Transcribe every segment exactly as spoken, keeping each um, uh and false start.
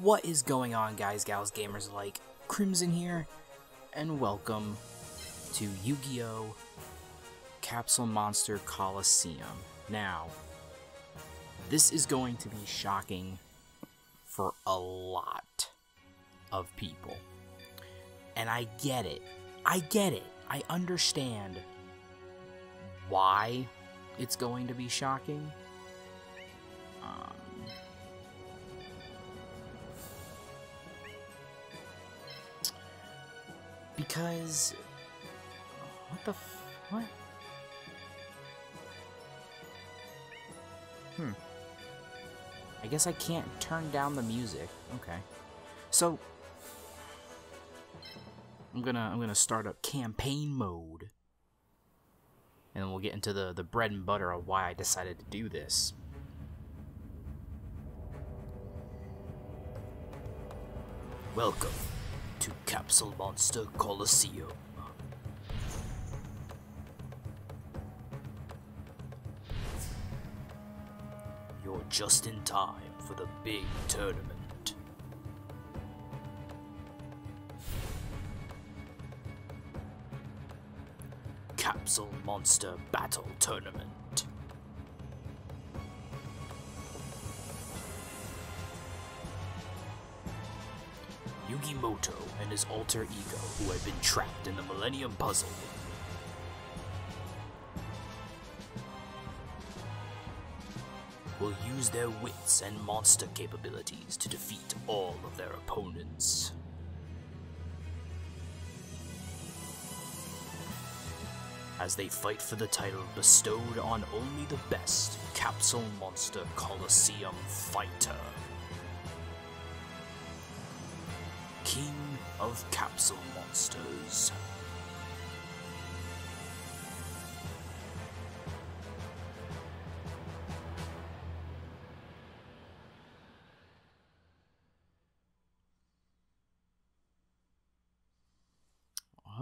What is going on, guys, gals, gamers alike? Crimson here, and welcome to Yu-Gi-Oh! Capsule Monster Coliseum. Now, this is going to be shocking for a lot of people. And I get it. I get it. I understand why it's going to be shocking. Um, because what the f what? Hmm. I guess I can't turn down the music. Okay. So I'm gonna I'm gonna start up campaign mode. And then we'll get into the, the bread and butter of why I decided to do this. Welcome to Capsule Monster Coliseum. You're just in time for the big tournament. Capsule Monster Battle Tournament. Yugi Muto and his alter ego, who had been trapped in the Millennium Puzzle. Will use their wits and monster capabilities to defeat all of their opponents. As they fight for the title bestowed on only the best Capsule Monster Coliseum fighter. King of Capsule Monsters.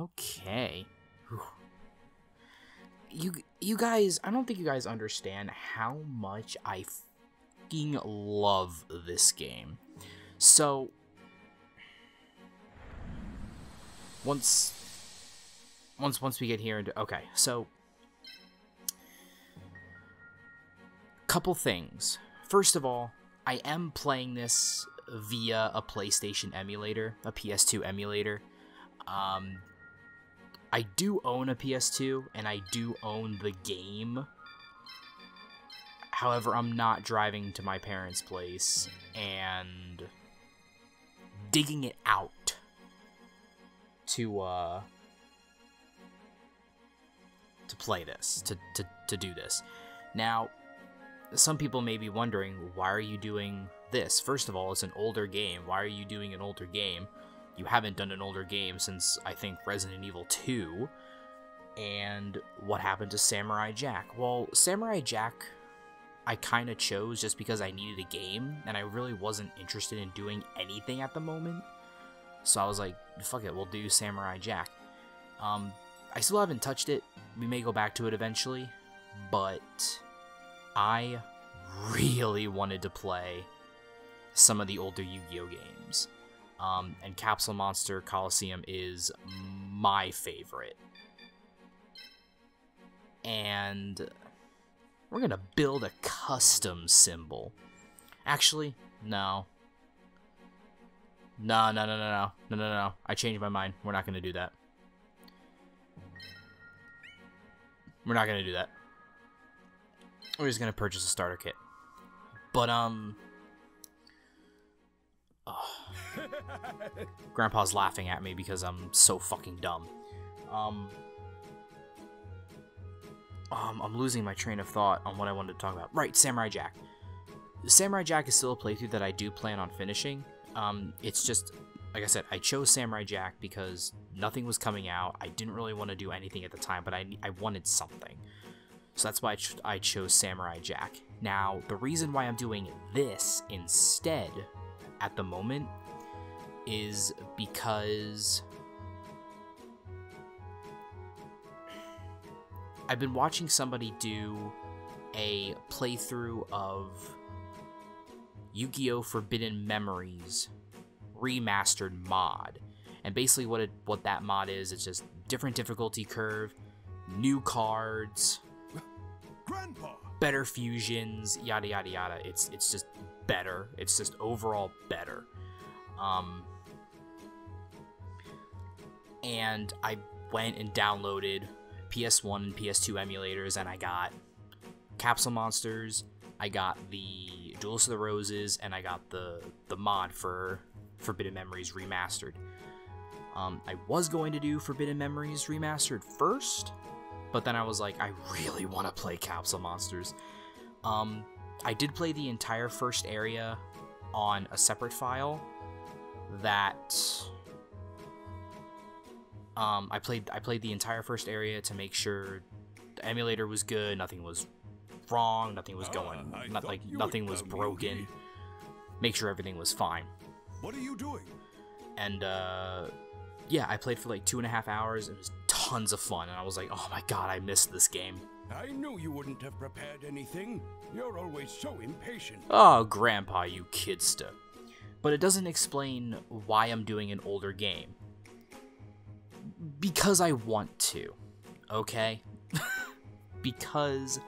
Okay. Whew. You you guys, I don't think you guys understand how much I fucking love this game. So Once, once, once we get here into, okay, so, couple things. First of all, I am playing this via a PlayStation emulator, a P S two emulator. Um, I do own a P S two, and I do own the game. However, I'm not driving to my parents' place and digging it out to uh to play this to, to to do this. Now, some people may be wondering, why are you doing this? First of all, it's an older game. Why are you doing an older game? You haven't done an older game since, I think, Resident Evil two. And what happened to Samurai Jack? Well, Samurai Jack I kind of chose just because I needed a game, and I really wasn't interested in doing anything at the moment. So I was like, fuck it, we'll do Samurai Jack. Um, I still haven't touched it. We may go back to it eventually. But I really wanted to play some of the older Yu-Gi-Oh! Games. Um, and Capsule Monster Coliseum is my favorite. And we're going to build a custom symbol. Actually, no. No, no, no, no, no, no, no, no. I changed my mind. We're not going to do that. We're not going to do that. We're just going to purchase a starter kit. But, um... Oh. Grandpa's laughing at me because I'm so fucking dumb. Um, um... I'm losing my train of thought on what I wanted to talk about. Right, Samurai Jack. Samurai Jack is still a playthrough that I do plan on finishing. Um, it's just, like I said, I chose Samurai Jack because nothing was coming out. I didn't really want to do anything at the time, but I, I wanted something. So that's why I, ch I chose Samurai Jack. Now, the reason why I'm doing this instead at the moment is because I've been watching somebody do a playthrough of Yu-Gi-Oh! Forbidden Memories Remastered Mod. And basically what it, what that mod is, it's just different difficulty curve, new cards, Grandpa, better fusions, yada yada yada. It's it's just better. It's just overall better. Um, and I went and downloaded P S one and P S two emulators, and I got Capsule Monsters, I got the Duels of the Roses, and I got the the mod for Forbidden Memories Remastered. Um, I was going to do Forbidden Memories Remastered first, but then I was like, I really want to play Capsule Monsters. Um, I did play the entire first area on a separate file that... Um, I played I played the entire first area to make sure the emulator was good, nothing was wrong, nothing was going, ah, not, like nothing was broken. Me. Make sure everything was fine. What are you doing? And, uh... yeah, I played for like two and a half hours. It was tons of fun, and I was like, "Oh my god, I missed this game." I knew you wouldn't have prepared anything. You're always so impatient. Oh, Grandpa, you kidster! But it doesn't explain why I'm doing an older game. Because I want to, okay? Because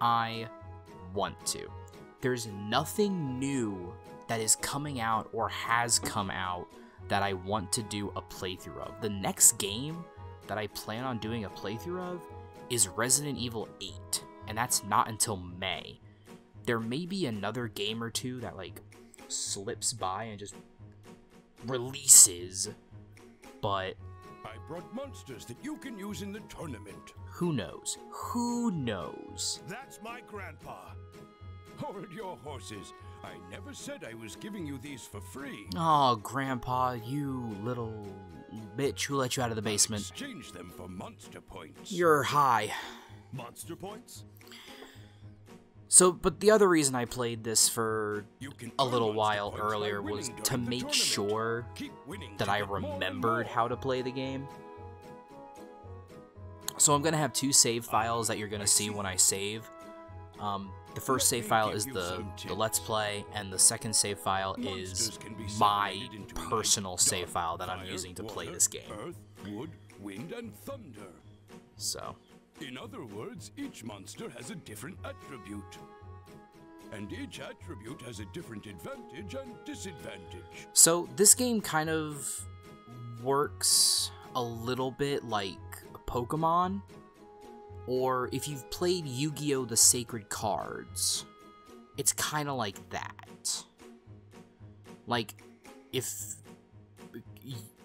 I want to. There's nothing new that is coming out or has come out that I want to do a playthrough of. The next game that I plan on doing a playthrough of is Resident Evil eight, and that's not until May. There may be another game or two that like slips by and just releases, but I brought monsters that you can use in the tournament. Who knows? Who knows? That's my grandpa. Hold your horses. I never said I was giving you these for free. Oh, Grandpa, you little bitch who let you out of the basement. I'll exchange them for monster points. You're high. Monster points? So, but the other reason I played this for a little while earlier was to make sure that I remembered how to play the game. So I'm going to have two save files that you're going to see when I save. Um... The first save file is the, the Let's Play, and the second save file is my personal save file that I'm using to play this game. Earth, wood, wind, and thunder. So, in other words, each monster has a different attribute, and each attribute has a different advantage and disadvantage. So this game kind of works a little bit like Pokemon. Or if you've played Yu-Gi-Oh! The Sacred Cards, it's kind of like that. Like, if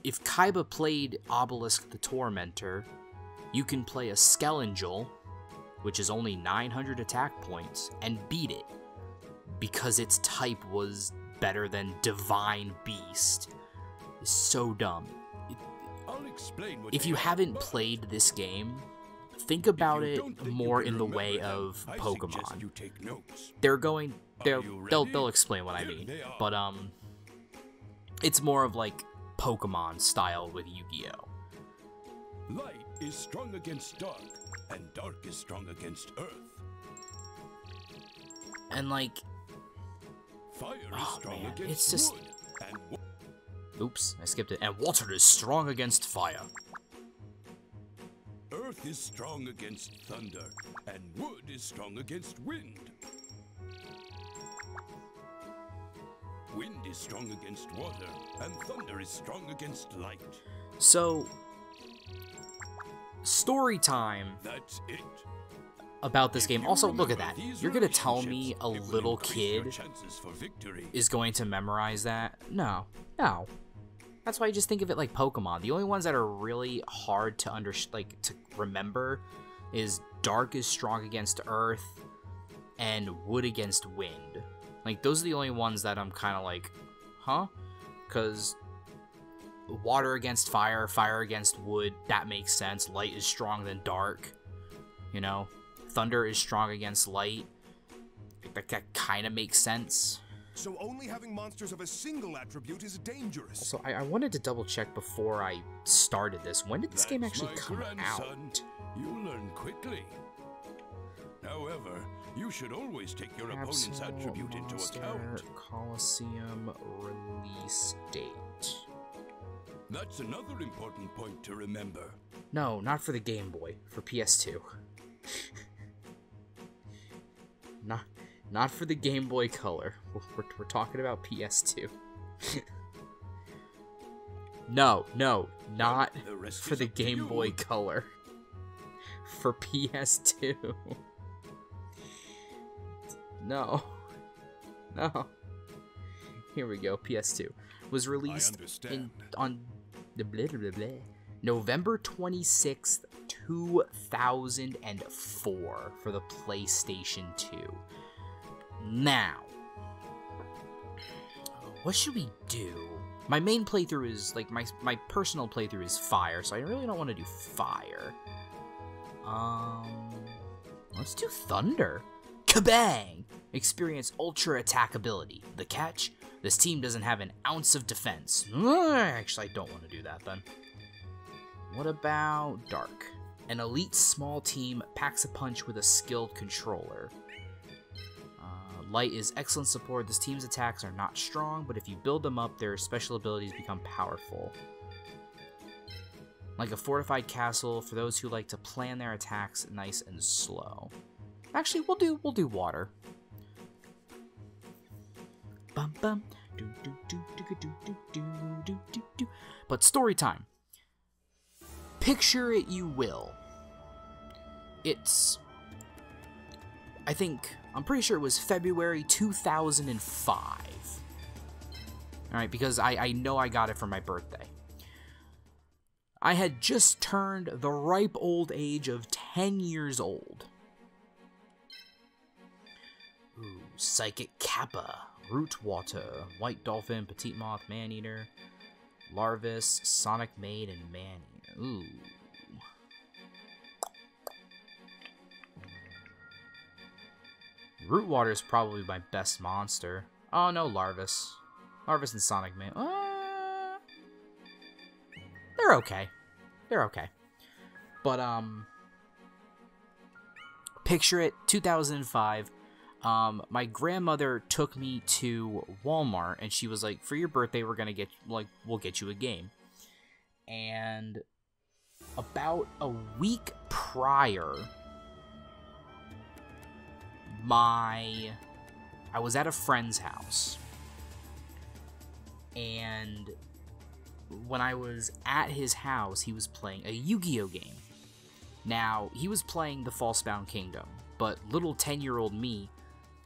if Kaiba played Obelisk the Tormentor, you can play a Skelingel, which is only nine hundred attack points, and beat it, because its type was better than Divine Beast. It's so dumb. I'll explain what if you haven't played this game, think about it more in the way of Pokemon. They're going, they're, they'll, they'll explain what I mean, but um, it's more of like Pokemon style with Yu-Gi-Oh! Light is strong against dark, and dark is strong against earth. And like, fire is strong against it's wood, just, oops, I skipped it. And water is strong against fire. Earth is strong against thunder, and wood is strong against wind. Wind is strong against water, and thunder is strong against light. So, story time. That's it. About this game. Also, look at that. You're gonna tell me a little kid is going to memorize that? No, no. That's why I just think of it like Pokemon. The only ones that are really hard to under like to remember is dark is strong against earth and wood against wind. Like those are the only ones that I'm kind of like, huh? Because water against fire, fire against wood, that makes sense. Light is stronger than dark. You know, thunder is strong against light. Like that kind of makes sense. So only having monsters of a single attribute is dangerous. So I, I wanted to double check before I started this. When did this That's game actually come grandson. out? You learn quickly. However, you should always take your Capsule opponent's attribute into account. Coliseum release date. That's another important point to remember. No, not for the Game Boy, for P S two. not, not for the Game Boy Color. We're, we're, we're talking about P S two. No, no, not the for the Game you. Boy Color. For P S two. No. No. Here we go, P S two. Was released in, on blah, blah, blah, blah, November twenty-sixth, two thousand four for the PlayStation two. Now, what should we do? My main playthrough is, like, my, my personal playthrough is Fire, so I really don't want to do Fire. Um, let's do Thunder. Kabang! Experience Ultra Attack ability. The catch? This team doesn't have an ounce of defense. Actually, I don't want to do that then. What about Dark? An elite small team packs a punch with a skilled controller. Uh, Light is excellent support. This team's attacks are not strong, but if you build them up, their special abilities become powerful. Like a fortified castle for those who like to plan their attacks nice and slow. Actually, we'll do we'll do Water. Bum, bum. Do, do, do, do, do, do, do, do, do. But story time. Picture it, you will. It's. I think I'm pretty sure it was February two thousand five. All right, because I I know I got it for my birthday. I had just turned the ripe old age of ten years old. Ooh, Psychic Kappa, Rootwater, White Dolphin, Petite Moth, Maneater, Larvis, Sonic Maid, and Maneater. Ooh. Rootwater is probably my best monster. Oh no, Larvis. Larvis and Sonic Maid. Uh, they're okay. They're okay. But, um... picture it, two thousand five... Um, my grandmother took me to Walmart, and she was like, for your birthday, we're going to get, like, we'll get you a game. And about a week prior, my, I was at a friend's house. And when I was at his house, he was playing a Yu-Gi-Oh! Game. Now, he was playing the Falsebound Kingdom, but little ten-year-old me,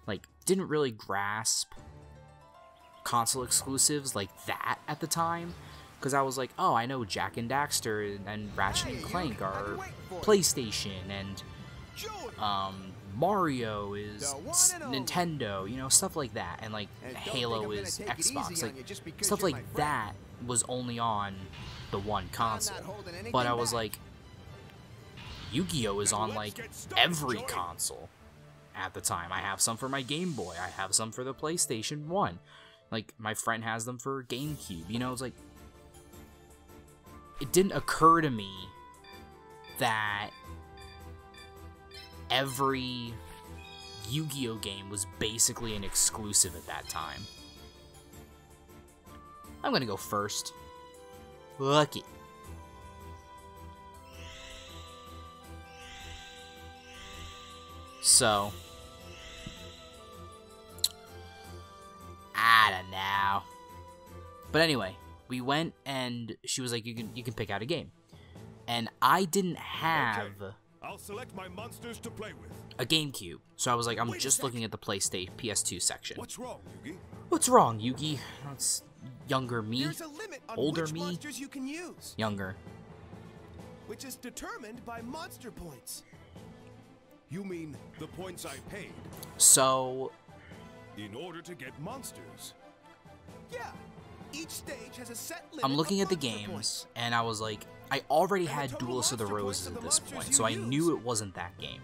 like, didn't really grasp console exclusives like that at the time, because I was like, oh, I know Jak and Daxter and, and Ratchet and Clank are PlayStation, and um, Mario is Nintendo, you know, stuff like that, and like Halo is Xbox, like stuff like that was only on the one console. But I was like, Yu-Gi-Oh! Is on like every console. At the time, I have some for my Game Boy, I have some for the PlayStation one, like, my friend has them for GameCube, you know, it's like, it didn't occur to me that every Yu-Gi-Oh! Game was basically an exclusive at that time. I'm gonna go first. Lucky. So, I don't know. But anyway, we went and she was like, you can you can pick out a game. And I didn't have okay. I'll select my monsters to play with. A GameCube. So I was like, I'm Wait just looking at the PlayStation P S two section. What's wrong, Yugi? What's wrong, Yugi? That's younger me. There's a limit on older which me. Monsters you can use. Younger. Which is determined by monster points. You mean the points I paid? So, in order to get monsters. Yeah. Each stage has a set limit. I'm looking at the games points. And I was like, I already and had Duels of the Roses at this point, so I use. Knew it wasn't that game.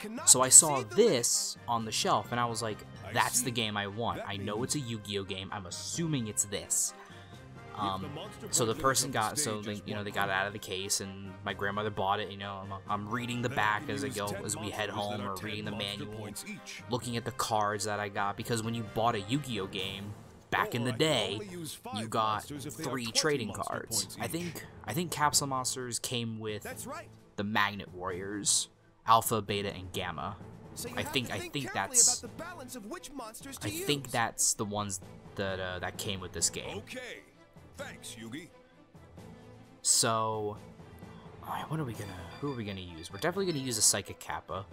Cannot so I saw this limit. On the shelf and I was like, that's the game I want. That I know it's a Yu-Gi-Oh! Game. I'm assuming it's this. Um, so the person got, so they, you know, they got it out of the case, and my grandmother bought it. You know, I'm, I'm reading the back as I go, as we head home, or reading the manual, looking at the cards that I got, because when you bought a Yu-Gi-Oh! game back in the day, you got three trading cards. I think, I think Capsule Monsters came with the Magnet Warriors, Alpha, Beta, and Gamma. So I think, think I think that's about the balance of which monsters to I use. think that's the ones that uh, that came with this game. Okay, thanks, Yugi. So, right, what are we gonna? Who are we gonna use? We're definitely gonna use a Psychic Kappa.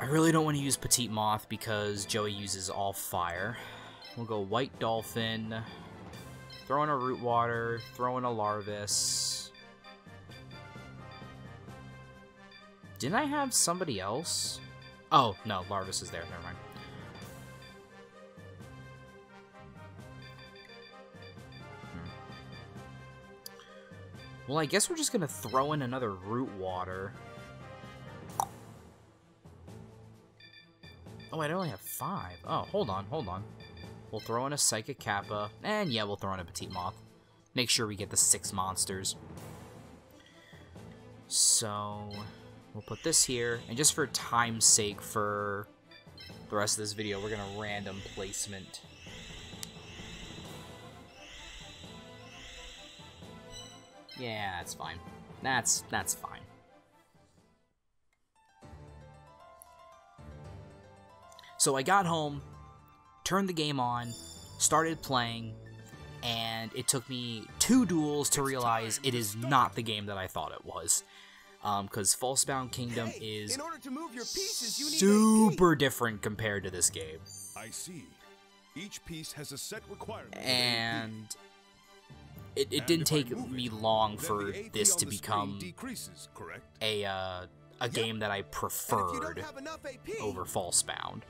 I really don't want to use Petite Moth because Joey uses all fire. We'll go White Dolphin. Throw in a Rootwater. Throw in a Larvis. Didn't I have somebody else? Oh, no, Larvis is there. Never mind. Hmm. Well, I guess we're just going to throw in another Rootwater. Oh, I only have five. Oh, hold on, hold on. We'll throw in a Psychic Kappa. And yeah, we'll throw in a Petite Moth. Make sure we get the six monsters. So... we'll put this here, and just for time's sake for the rest of this video, we're gonna random placement. Yeah, that's fine. That's that's fine. So I got home, turned the game on, started playing, and it took me two duels to realize it is not the game that I thought it was. Um, because Falsebound Kingdom hey, is in order to move your pieces, you need super different compared to this game. I see. Each piece has a set requirement. And it, it and didn't take me it, long for this to become a uh, a game yep. that I preferred A P, over Falsebound.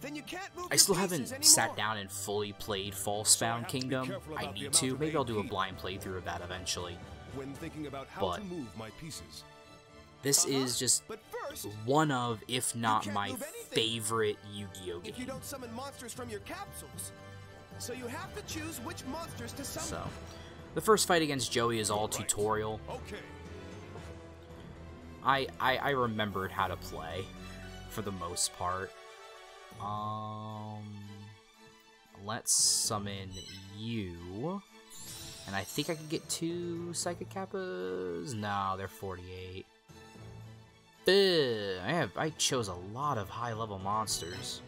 Then you can't move I still haven't anymore. sat down and fully played Falsebound so Kingdom. I need to. Maybe I'll do a blind playthrough of that eventually. When thinking about how but to move my pieces. This uh-huh. is just first, one of, if not my favorite Yu-Gi-Oh! game. If you don't summon monsters from your capsules, so you have to choose which monsters to summon. So, the first fight against Joey is all, all right. tutorial. Okay. I, I I remembered how to play, for the most part. Um, let's summon you. And I think I can get two Psychic Kappas. No, they're forty-eight. Ugh, I have I chose a lot of high-level monsters,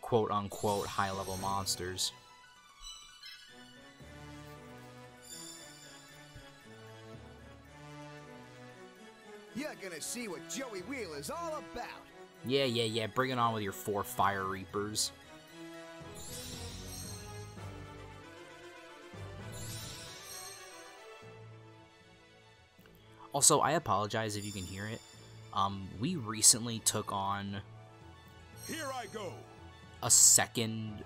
quote unquote high-level monsters. You're gonna see what Joey Wheeler's all about. Yeah, yeah, yeah. Bring it on with your four Fire Reapers. Also, I apologize if you can hear it. Um, we recently took on Here I go. a second,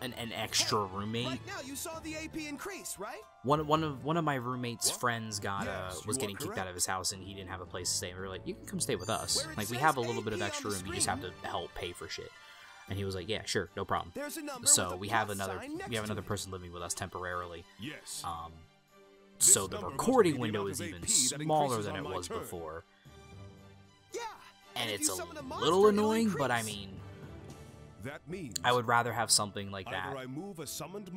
an, an extra hey, roommate. Right now you saw the A P increase, right? One one of one of my roommate's what? friends got yes, uh, was getting kicked correct. out of his house, and he didn't have a place to stay. And we were like, "You can come stay with us. Like, we have a little A P bit of extra room. You just have to help pay for shit." And he was like, "Yeah, sure, no problem." So we have another we have another person living with us temporarily. Yes. Um. So the recording window is even smaller than it was before, and it's a little annoying, but I mean, I would rather have something like that,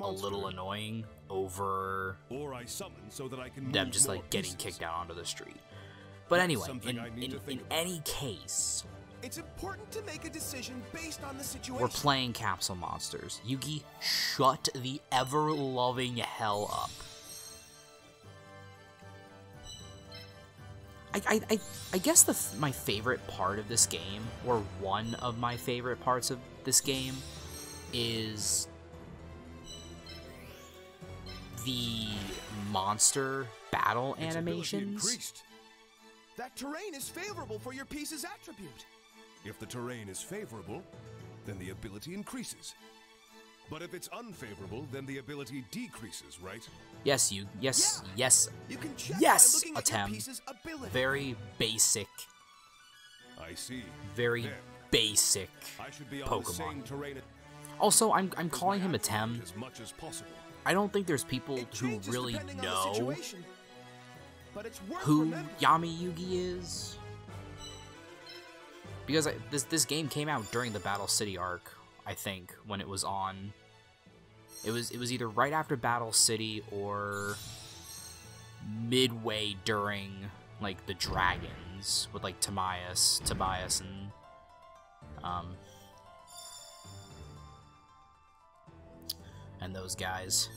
a little annoying, over them just like getting kicked out onto the street. But anyway, in, in, in any case, it's important to make a decision based on the situation. We're playing Capsule Monsters. Yugi, shut the ever-loving hell up. I, I, I guess the my favorite part of this game, or one of my favorite parts of this game, is the monster battle animations. That terrain is favorable for your piece's attribute. If the terrain is favorable, then the ability increases. But if it's unfavorable, then the ability decreases, right? Yes, you. Yes, yeah. yes. You can check yes, Atem. Very basic. I see. Very then, basic I should be on Pokemon. The same terrain. Also, I'm, I'm calling him Atem. I don't think there's people who really know who Yami Yugi is. Because I, this, this game came out during the Battle City arc, I think, when it was on. It was, it was either right after Battle City or midway during, like, the Dragons with, like, Timaeus, Tobias, and, um, and those guys.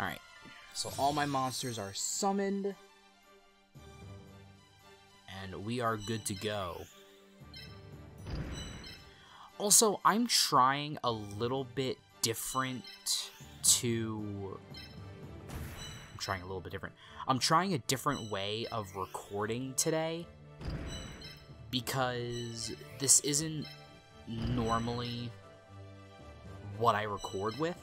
Alright, so all my monsters are summoned, and we are good to go. Also, I'm trying a little bit different to... I'm trying a little bit different. I'm trying a different way of recording today, because this isn't normally what I record with.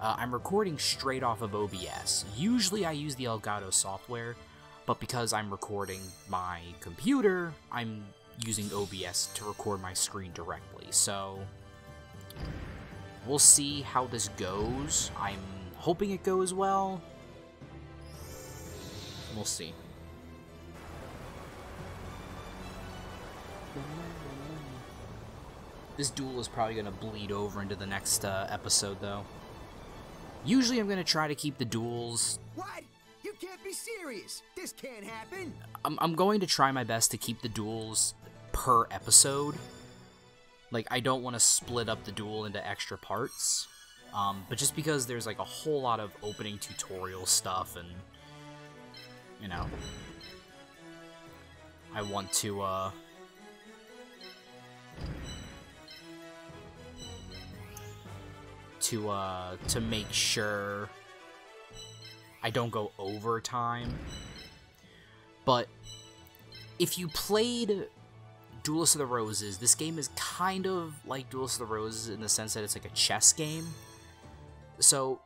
Uh, I'm recording straight off of O B S. Usually I use the Elgato software, but because I'm recording my computer, I'm using O B S to record my screen directly, so we'll see how this goes. I'm hoping it goes well. We'll see. This duel is probably going to bleed over into the next uh, episode, though. Usually I'm going to try to keep the duels... What? You can't be serious! This can't happen! I'm, I'm going to try my best to keep the duels per episode. Like, I don't want to split up the duel into extra parts. Um, but just because there's, like, a whole lot of opening tutorial stuff and... You know... I want to, uh... to uh to make sure I don't go over time. But if you played Duels of the Roses, this game is kind of like Duels of the Roses in the sense that it's like a chess game. So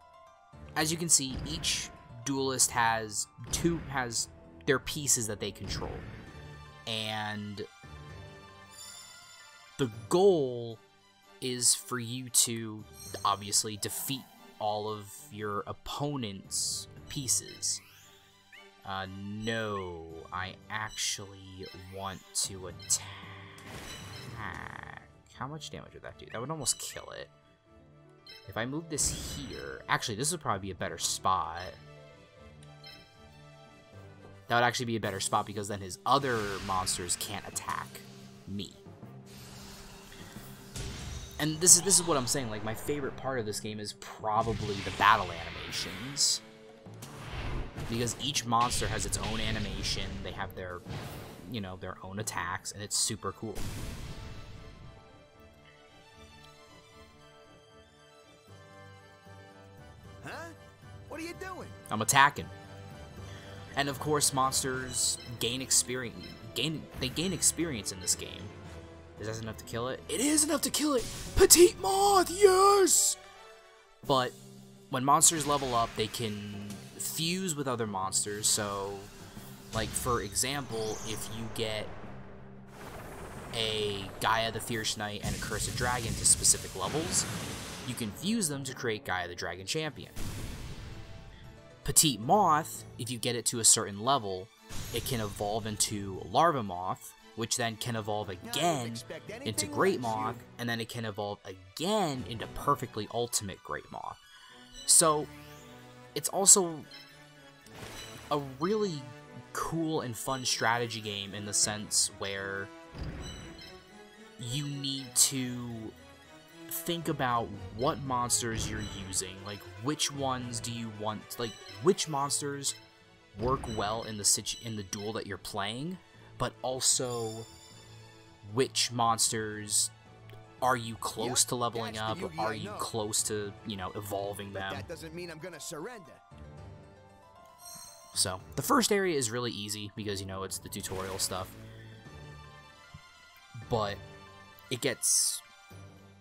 as you can see, each duelist has two has their pieces that they control. And the goal is for you to obviously defeat all of your opponent's pieces. Uh, no, I actually want to attack. How much damage would that do? That would almost kill it. If I move this here, actually, this would probably be a better spot. That would actually be a better spot because then his other monsters can't attack me. And this is this is what I'm saying, like, my favorite part of this game is probably the battle animations. Because each monster has its own animation, they have their, you know, their own attacks, and it's super cool. Huh? What are you doing? I'm attacking. And of course, monsters gain experience, gain they gain experience in this game. Is that enough to kill it? It is enough to kill it! Petite Moth, yes! But when monsters level up, they can fuse with other monsters. So, like, for example, if you get a Gaia the Fierce Knight and a Cursed Dragon to specific levels, you can fuse them to create Gaia the Dragon Champion. Petite Moth, if you get it to a certain level, it can evolve into Larva Moth, which then can evolve again into Great Moth, and then it can evolve again into Perfectly Ultimate Great Moth. So, it's also a really cool and fun strategy game in the sense where you need to think about what monsters you're using, like which ones do you want, like which monsters work well in the situ- in the duel that you're playing, but also which monsters are you close yep, to leveling up, or are you know. close to, you know, evolving them. But that doesn't mean I'm gonna surrender. So, the first area is really easy because, you know, it's the tutorial stuff. But it gets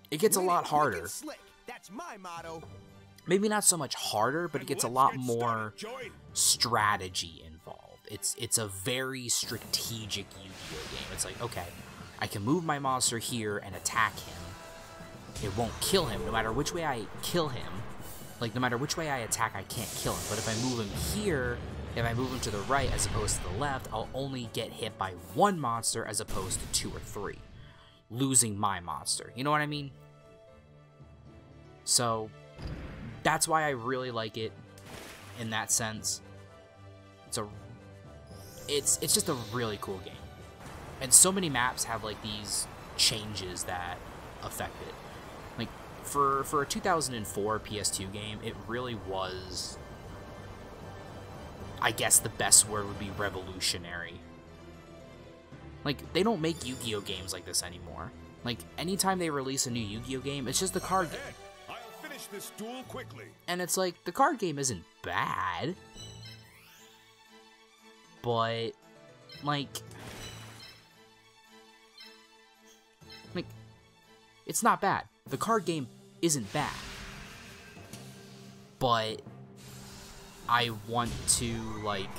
it gets we a lot harder. That's my motto. Maybe not so much harder, but and it gets a lot get more started, strategy in. It's it's a very strategic Yu-Gi-Oh! game. It's like, okay, I can move my monster here and attack him. It won't kill him, no matter which way I kill him. Like, no matter which way I attack, I can't kill him. But if I move him here, if I move him to the right as opposed to the left, I'll only get hit by one monster as opposed to two or three. Losing my monster. You know what I mean? So, that's why I really like it in that sense. It's a... It's, it's just a really cool game. And so many maps have, like, these changes that affect it. Like, for, for a two thousand four P S two game, it really was... I guess the best word would be revolutionary. Like, they don't make Yu-Gi-Oh! Games like this anymore. Like, anytime they release a new Yu-Gi-Oh! Game, it's just the card game. I'll finish this duel quickly. And it's like, the card game isn't bad. But, like... Like, it's not bad. The card game isn't bad. But I want to, like,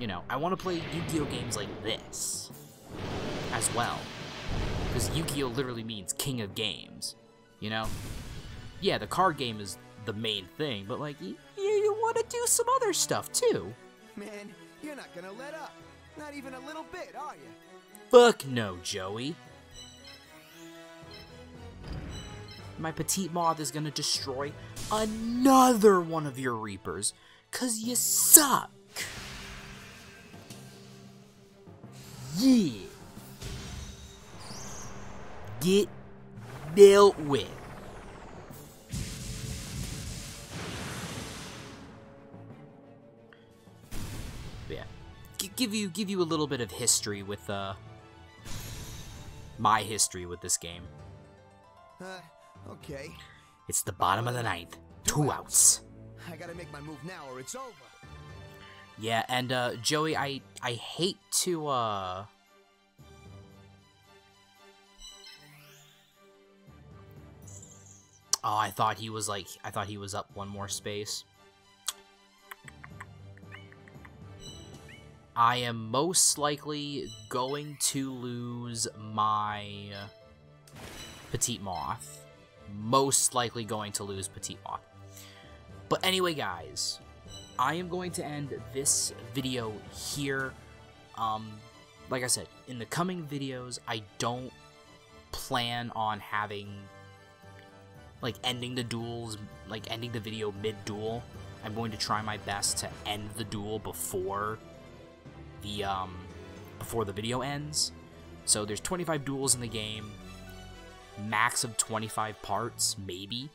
you know, I want to play Yu-Gi-Oh! Games like this as well. Because Yu-Gi-Oh! Literally means king of games, you know? Yeah, the card game is the main thing, but, like, you, you want to do some other stuff, too. Man, you're not going to let up. Not even a little bit, are you? Fuck no, Joey. My Petite Moth is going to destroy another one of your Reapers, because you suck. Yeah. Get dealt with. But yeah. G give you give you a little bit of history with uh my history with this game. Uh, okay. It's the bottom of the ninth. Two outs. I gotta make my move now or it's over. Yeah, and uh Joey, I I hate to uh Oh, I thought he was like I thought he was up one more space. I am most likely going to lose my Petite Moth. Most likely going to lose Petite Moth. But anyway, guys, I am going to end this video here. Um, like I said, in the coming videos, I don't plan on having, like, ending the duels, like, ending the video mid-duel. I'm going to try my best to end the duel before the, um, before the video ends. So there's twenty-five duels in the game, max of twenty-five parts, maybe,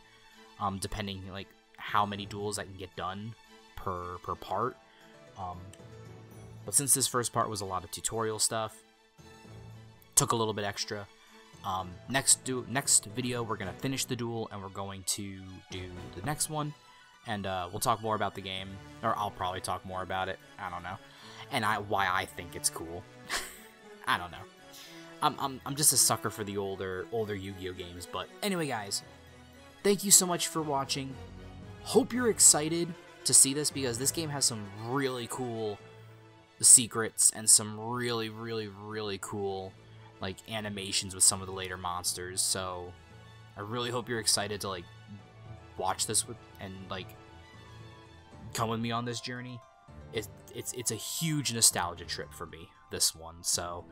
um, depending, like, how many duels I can get done per per part, um, but since this first part was a lot of tutorial stuff, took a little bit extra. Um, next do next video we're gonna finish the duel and we're going to do the next one, and uh, we'll talk more about the game, or I'll probably talk more about it. I don't know, and I why I think it's cool. I don't know. I'm I'm I'm just a sucker for the older older Yu-Gi-Oh! Games, but anyway, guys, thank you so much for watching. Hope you're excited to see this, because this game has some really cool secrets and some really, really, really cool, like, animations with some of the later monsters. So I really hope you're excited to, like, watch this with and, like, come with me on this journey. It, it's, it's a huge nostalgia trip for me, this one. So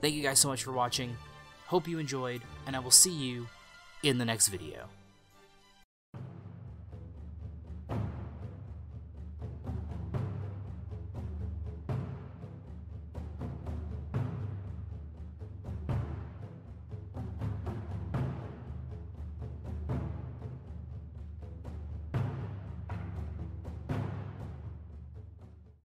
thank you guys so much for watching. Hope you enjoyed, and I will see you in the next video.